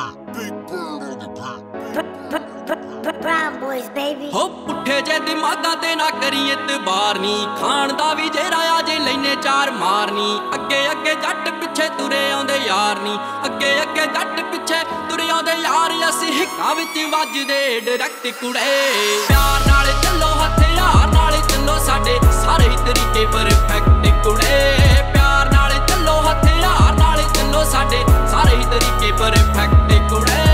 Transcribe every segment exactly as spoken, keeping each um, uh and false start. pop, Byg Byrd on the pop, Brown Boys baby। हो पुठे जे दिमागां ते ना करी एतबार नी, खान दा वी जेड़ा अजे लैने चार मारनी। अगे अगे जट पिछे तुरे आउंदे यार नी, अगे अगे जट पिछे तुरे आउंदे यार। असीं हिक्कां विच वजदे डायरेक्ट कुड़े, प्यार नाल चलो हथियार नाल चलो, साडे सारे तरीके परफेक्ट कुड़े। प्यार नाल चलो हथियार नाल चलो, साडे सारे तरीके परफेक्ट कुड़े।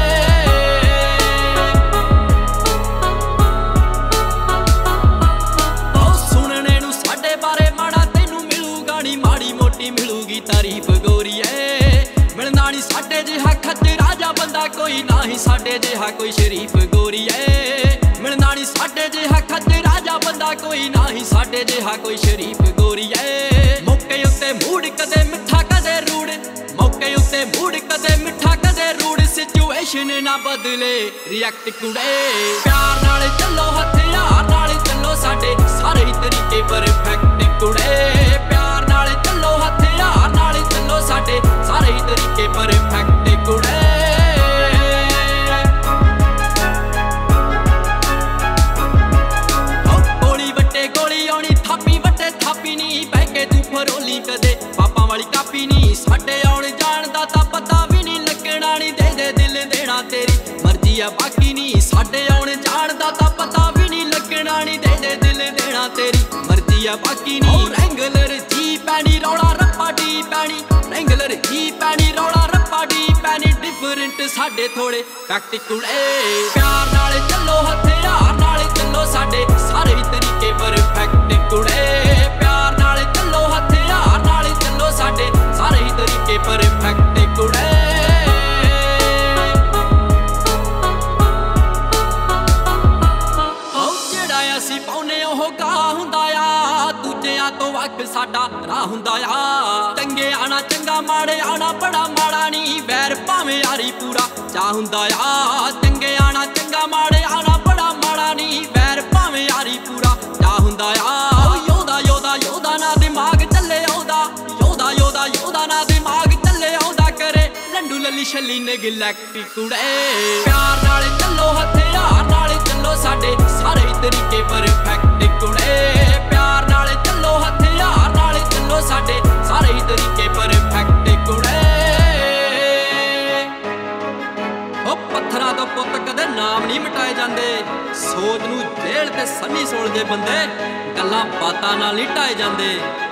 मिलूगी तारीफ गोरीए, मिलना नहीं साडे जिहा खच्चरा जा बंदा कोई ना ही, साडे जिहा कोई शरीफ गोरीए। मिलना नहीं साडे जिहा खच्चरा जा बंदा कोई ना ही, साडे जिहा कोई शरीफ गोरीए। मौके उत्ते मूड कदे मिठा कदे रूड़, मौके उत्ते मूड कदे मिठा कदे रूड़। सिचुएशन ना बदले रिएक्ट कुड़े, प्यार नाल चलो हथियार नाल चलो, साडे सारे तरीके परफेक्ट कुड़े। प्यार नाल चलो हथियार नाल चलो, साडे सारे तरीके परफेक्ट कुड़े। गोली वटे गोली आनी, थापी वटे थापी नी, बहके तू फरोली कदे पापा वाली कापी नी। साडे आउण जाण दा तां पता वी नी लगणा नी, दे दे दिल देना तेरी मर्जी आ बाकी नी। साडे आउण जाण दा तां पता वी नी लगणा नी, दे दे दिल देना तेरी मर्जी आ बाकी नी। रैंगलर जी पैनी रौला रप्पा डी पैनी, रैंगलर जी पैनी रौला रप्पा डी पैनी। डिफरेंट साडे थोड़े फैक्ट कुड़े, प्यार नाल चलो हथियार नाल चलो, साडे सारे तरीके परफेक्ट कुड़े। प्यार नाल चलो हथियार नाल चलो, साडे सारे तरीके परफेक्ट कुड़े। ओ जेड़ा असीं पाउने ओह गा हुंदा आ, दूजिया तो वख साडा राह हुंदा आ। चंगे आना चंगा, माड़े आना बड़ा माड़ा नी, वैर भावें यारी पूरा चाह हुंदा आ। चंगे आना चंगा, माड़े आना बड़ा माड़ा नी, वैर भावें यारी पूरा चाह हुंदा आ। योदा योदा योदा ना दिमाग चले आउंदा, योदा योदा योदा ना दिमाग चले आउंदा। करे लंडू लली छली नेगलैक्ट कुड़े, प्यार नाल चलो हथियार नाल चलो, साडे सारे तरीके परफेक्ट कुड़े। प्यार नाल चलो हथियार नाल चलो, साडे सारे तरीके परफेक्ट कुड़े। ओ पत्थरां तों पुत्त कदे नाम नहीं मिटाए जांदे, सोच नूं जेल ते सन्नी सोहल दे बंदे गल्लां बातां नाल ही ढाए जांदे।